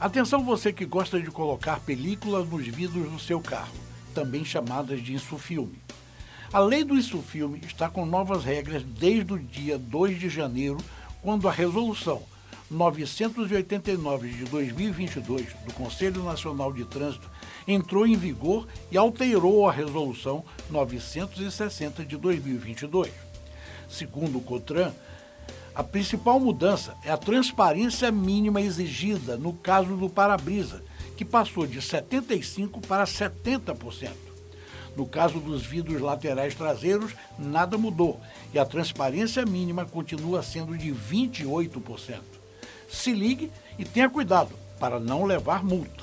Atenção você que gosta de colocar películas nos vidros do seu carro, também chamadas de INSUFILM. A lei do INSUFILM está com novas regras desde o dia 2 de janeiro, quando a resolução 989 de 2022 do Conselho Nacional de Trânsito entrou em vigor e alterou a resolução 960 de 2022. Segundo o COTRAN, a principal mudança é a transparência mínima exigida no caso do para-brisa, que passou de 75% para 70%. No caso dos vidros laterais traseiros, nada mudou e a transparência mínima continua sendo de 28%. Se ligue e tenha cuidado para não levar multa.